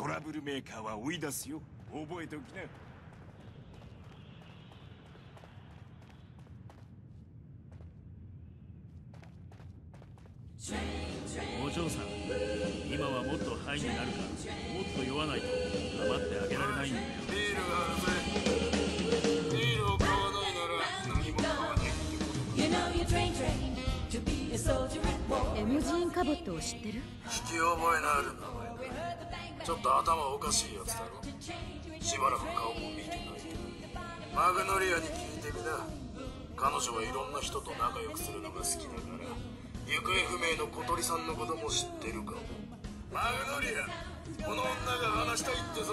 トラブルメーカーは追い出すよ。覚えておきな。お嬢さん、今はもっとハイになるか、もっと酔わないと黙ってあげられないんだよ。ビールはうまい。ビールを買わないなら何も買わないってことだ。エムジーン・カボットを知ってる？聞き覚えのある名前だ。ちょっと頭おかしいやつだろ。しばらく顔も見てないけど。マグノリアに聞いてみな。彼女はいろんな人と仲良くするのが好きだから。行方不明の小鳥さんのことも知ってるかも。マグノリア、この女が話したいってさ。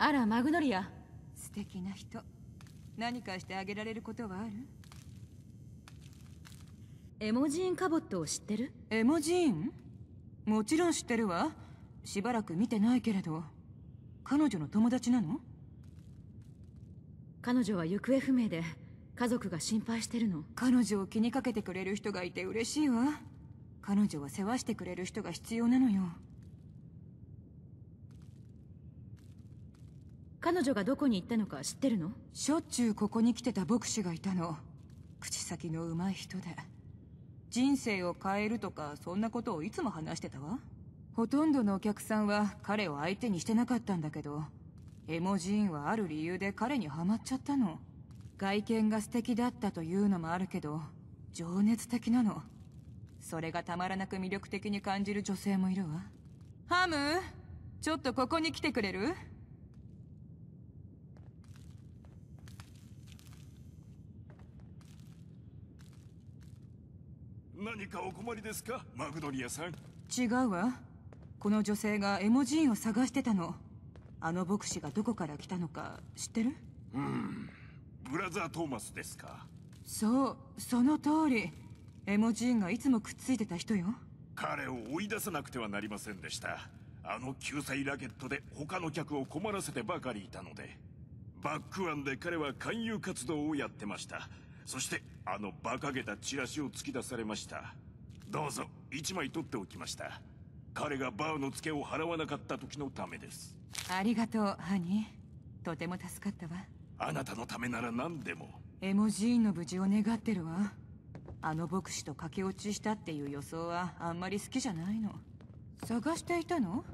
あら、マグノリア、素敵な人。何かしてあげられることはある？エモジーン・カボットを知ってる？エモジーン？もちろん知ってるわ。しばらく見てないけれど。彼女の友達なの？彼女は行方不明で家族が心配してるの。彼女を気にかけてくれる人がいて嬉しいわ。彼女は世話してくれる人が必要なのよ。彼女がどこに行ったのか知ってるの？しょっちゅうここに来てた牧師がいたの。口先のうまい人で、人生を変えるとかそんなことをいつも話してたわ。ほとんどのお客さんは彼を相手にしてなかったんだけど、エモジーンはある理由で彼にハマっちゃったの。外見が素敵だったというのもあるけど、情熱的なの。それがたまらなく魅力的に感じる女性もいるわ。ハム、ちょっとここに来てくれる？何かお困りですか、マグノリアさん。違うわ。この女性がエモジーンを探してたの。あの牧師がどこから来たのか知ってる？ブラザー・トーマスですか。そう、その通り。エモジーンがいつもくっついてた人よ。彼を追い出さなくてはなりませんでした。あの救済ラケットで他の客を困らせてばかりいたので。バックワンで彼は勧誘活動をやってました。そしてあの馬鹿げたチラシを突き出されました。どうぞ、一枚取っておきました。彼がバーのツケを払わなかった時のためです。ありがとう、ハニー。とても助かったわ。あなたのためなら何でも。エモジーンの無事を願ってるわ。あの牧師と駆け落ちしたっていう予想はあんまり好きじゃないの。探していたの？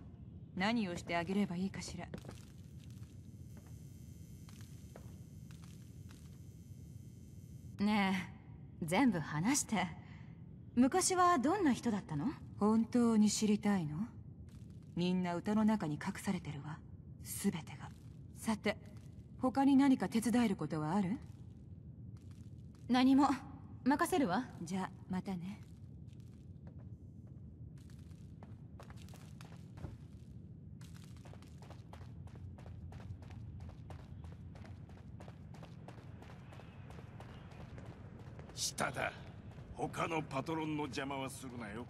何をしてあげればいいかしら。ねえ、全部話して。昔はどんな人だったの？本当に知りたいの？みんな歌の中に隠されてるわ、全てが。さて、他に何か手伝えることはある？何も、任せるわ。じゃあ、またね。下だ。他のパトロンの邪魔はするなよ。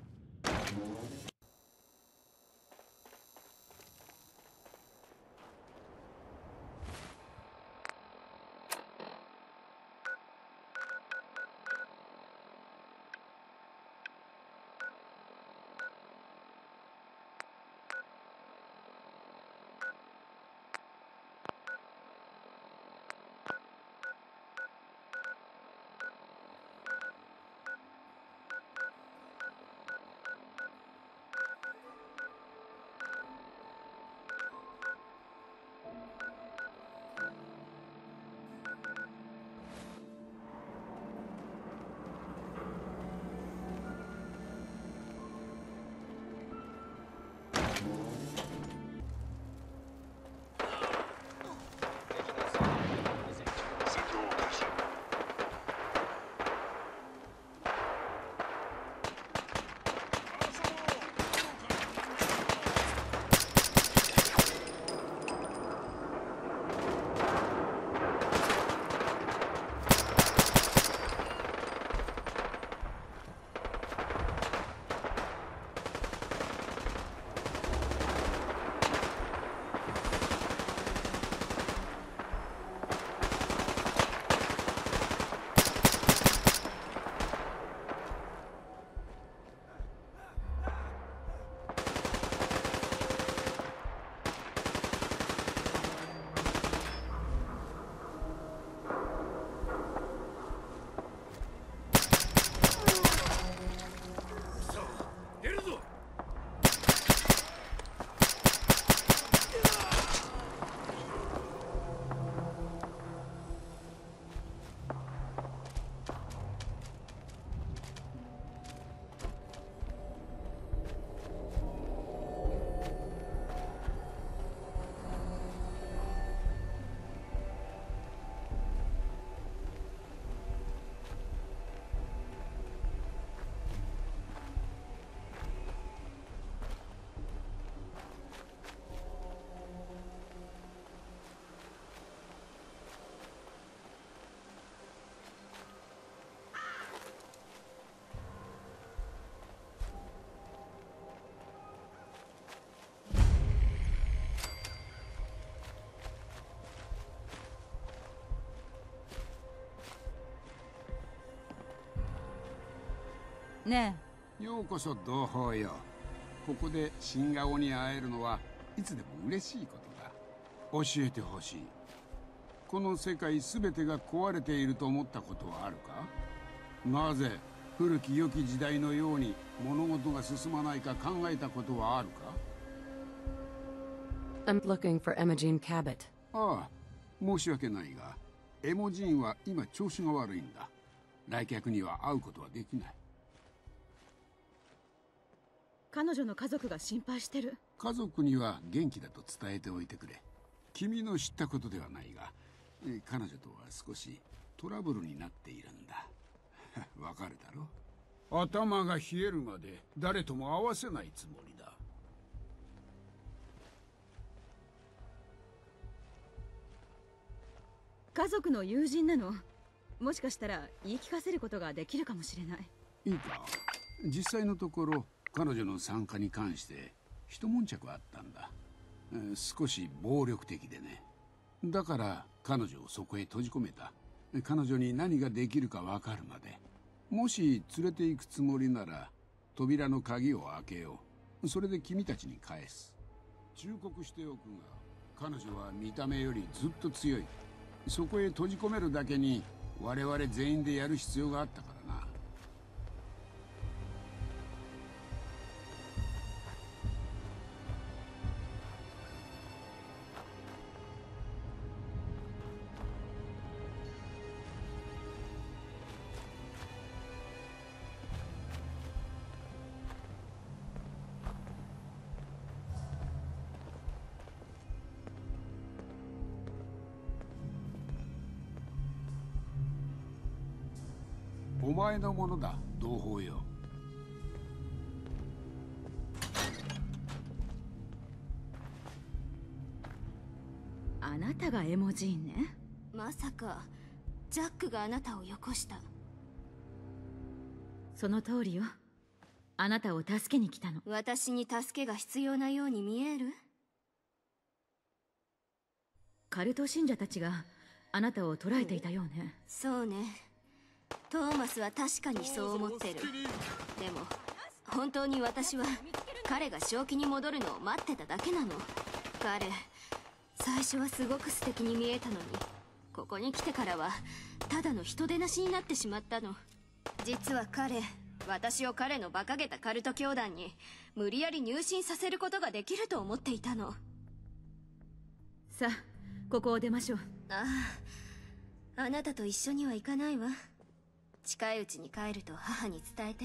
ねえ、ようこそ同胞よ。ここで新顔に会えるのはいつでも嬉しいことだ。教えてほしい。この世界すべてが壊れていると思ったことはあるか？なぜ古き良き時代のように物事が進まないか考えたことはあるか？ I'm looking for Emogene Cabot. ああ、申し訳ないが、エモジーンは今調子が悪いんだ。来客には会うことはできない。彼女の家族が心配してる。家族には元気だと伝えておいてくれ。君の知ったことではないが、彼女とは少しトラブルになっているんだ。わかるだろう。頭が冷えるまで誰とも会わせないつもりだ。家族の友人なの。もしかしたら言い聞かせることができるかもしれない。いいか、実際のところ彼女の参加に関して一悶着あったんだ。少し暴力的でね。だから彼女をそこへ閉じ込めた。彼女に何ができるか分かるまで。もし連れて行くつもりなら扉の鍵を開けよう。それで君たちに返す。忠告しておくが、彼女は見た目よりずっと強い。そこへ閉じ込めるだけに我々全員でやる必要があったからな。お前のものだ、同胞よ。あなたがエモジーンね。まさかジャックがあなたをよこした？その通りよ。あなたを助けに来たの。私に助けが必要なように見える？カルト信者たちがあなたを捕らえていたようね。そうね。トーマスは確かにそう思ってる。でも本当に私は彼が正気に戻るのを待ってただけなの。彼最初はすごく素敵に見えたのに、ここに来てからはただの人でなしになってしまったの。実は彼、私を彼の馬鹿げたカルト教団に無理やり入信させることができると思っていたの。さあ、ここを出ましょう。ああ、あなたと一緒には行かないわ。近いうちに帰ると母に伝えて。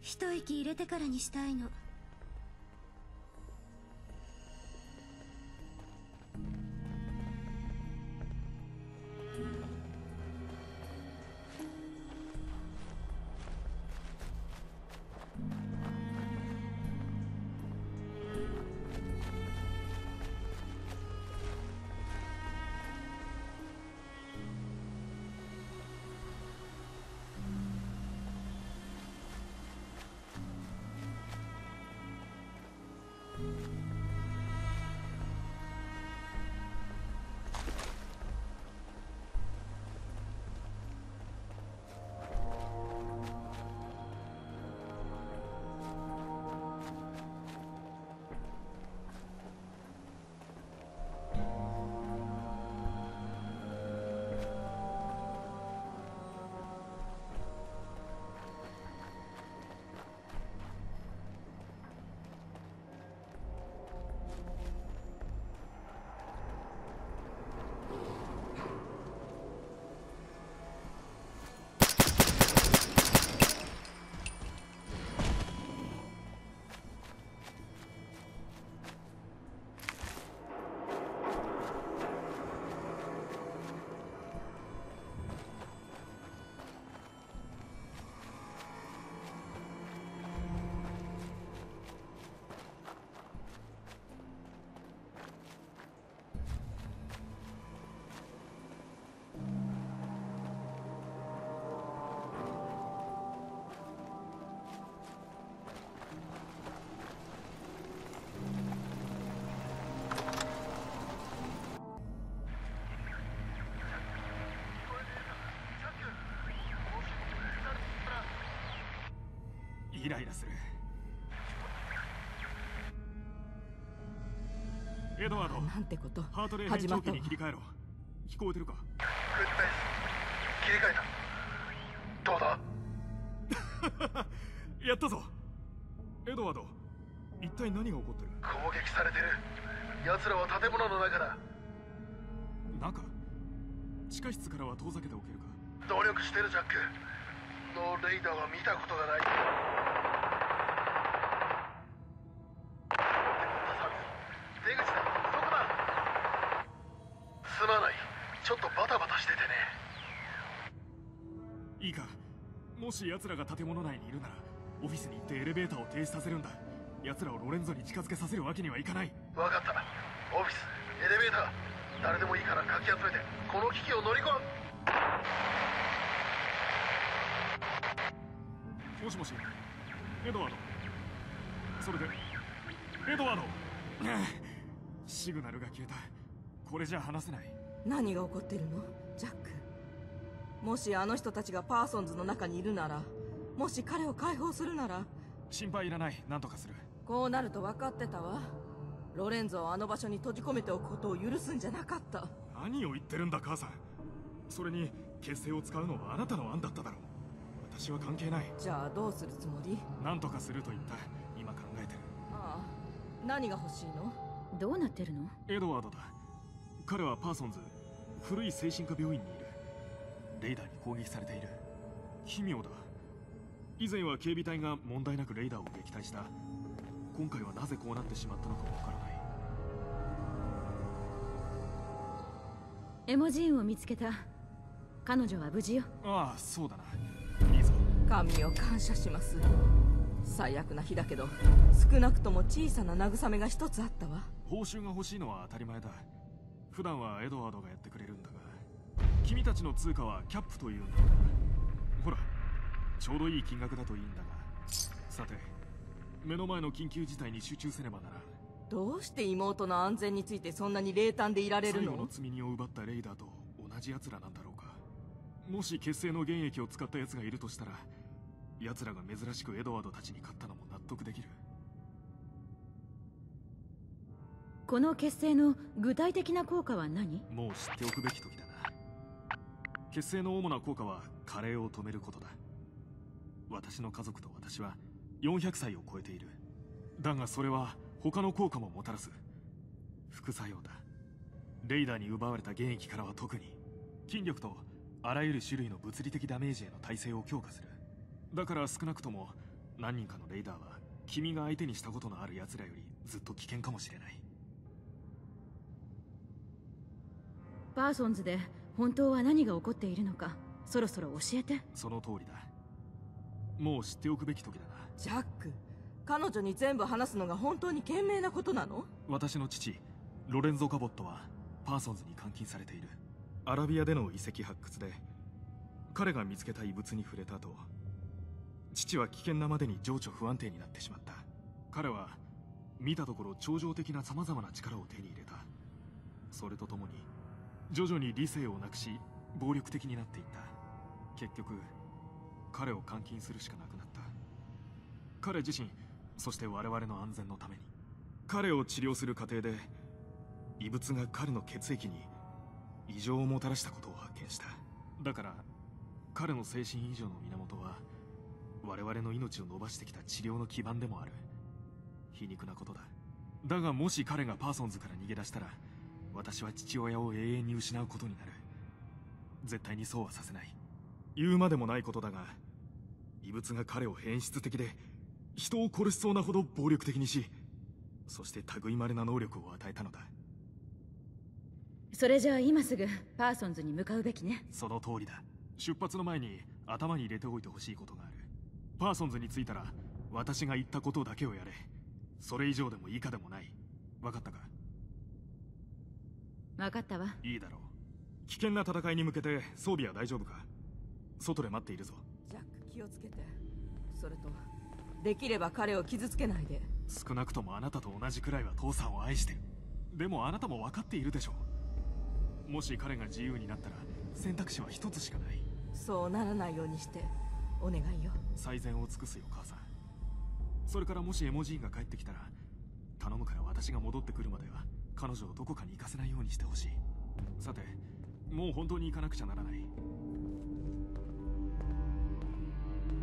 一息入れてからにしたいの。イライラする。エドワード、なんてこと。ハートレー変聴器に切り替えろ。聞こえてるか？切り替えた。どうだ？やったぞエドワード。一体何が起こってる？攻撃されてる。奴らは建物の中だ。中？地下室からは遠ざけておけるか？努力してるジャック。ノーレイダーは見たことがない。出口だ、そこだ。すまない、ちょっとバタバタしててね。いいか、もし奴らが建物内にいるならオフィスに行ってエレベーターを停止させるんだ。奴らをロレンゾに近づけさせるわけにはいかない。分かった。オフィス、エレベーター、誰でもいいからかき集めてこの危機を乗り越え。もしもしエドワード。それでエドワード。シグナルが消えた。これじゃ話せない。何が起こってるのジャック。もしあの人たちがパーソンズの中にいるなら、もし彼を解放するなら。心配いらない、何とかする。こうなると分かってたわ。ロレンゾをあの場所に閉じ込めておくことを許すんじゃなかった。何を言ってるんだ母さん。それに血清を使うのはあなたの案だっただろう。私は関係ない。じゃあどうするつもり？何とかすると言った。今考えてる。ああ、何が欲しいの？どうなってるの？エドワードだ。彼はパーソンズ、古い精神科病院にいる。レイダーに攻撃されている。奇妙だ。以前は警備隊が問題なくレイダーを撃退した。今回はなぜこうなってしまったのかわからない。エモジーンを見つけた。彼女は無事よ。ああ、そうだな。いいぞ。神を感謝します。最悪な日だけど少なくとも小さな慰めが一つあったわ。報酬が欲しいのは当たり前だ。普段はエドワードがやってくれるんだが、君たちの通貨はキャップというんだ。ほら、ちょうどいい金額だといいんだが。さて、目の前の緊急事態に集中せねばならん。どうして妹の安全についてそんなに冷淡でいられるの？最後の罪人を奪ったレイダーと同じ奴らなんだろうか。もし血清の原液を使った奴がいるとしたら、奴らが珍しくエドワードたちに勝ったのも納得できる。この血清の具体的な効果は何？もう知っておくべき時だな。血清の主な効果は加齢を止めることだ。私の家族と私は400歳を超えている。だがそれは他の効果ももたらす。副作用だ。レイダーに奪われた原液からは特に筋力とあらゆる種類の物理的ダメージへの耐性を強化する。だから少なくとも何人かのレイダーは君が相手にしたことのある奴らよりずっと危険かもしれない。パーソンズで本当は何が起こっているのか、そろそろ教えて。その通りだ。もう知っておくべき時だな。ジャック、彼女に全部話すのが本当に賢明なことなの？私の父ロレンゾ・カボットはパーソンズに監禁されている。アラビアでの遺跡発掘で彼が見つけた遺物に触れた後、父は危険なまでに情緒不安定になってしまった。彼は見たところ超常的なさまざまな力を手に入れた。それとともに徐々に理性をなくし暴力的になっていった。結局彼を監禁するしかなくなった。彼自身、そして我々の安全のために。彼を治療する過程で異物が彼の血液に異常をもたらしたことを発見した。だから彼の精神異常の源は我々の命を伸ばしてきた治療の基盤でもある。皮肉なことだ。だがもし彼がパーソンズから逃げ出したら、私は父親を永遠に失うことになる。絶対にそうはさせない。言うまでもないことだが、異物が彼を変質的で人を殺しそうなほど暴力的にし、そして類まれな能力を与えたのだ。それじゃあ今すぐパーソンズに向かうべきね。その通りだ。出発の前に頭に入れておいてほしいことがある。パーソンズに着いたら私が言ったことだけをやれ。それ以上でも以下でもない。分かったか？分かったわ。いいだろう。危険な戦いに向けて装備は大丈夫か？外で待っているぞ。ジャック、気をつけて。それとできれば彼を傷つけないで。少なくともあなたと同じくらいは父さんを愛してる。でもあなたも分かっているでしょう。もし彼が自由になったら選択肢は一つしかない。そうならないようにしてお願いよ。最善を尽くすよ母さん。それからもしエモジーンが帰ってきたら、頼むから私が戻ってくるまでは彼女をどこかに行かせないようにしてほしい。さて、もう本当に行かなくちゃならない。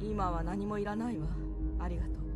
今は何もいらないわ。ありがとう。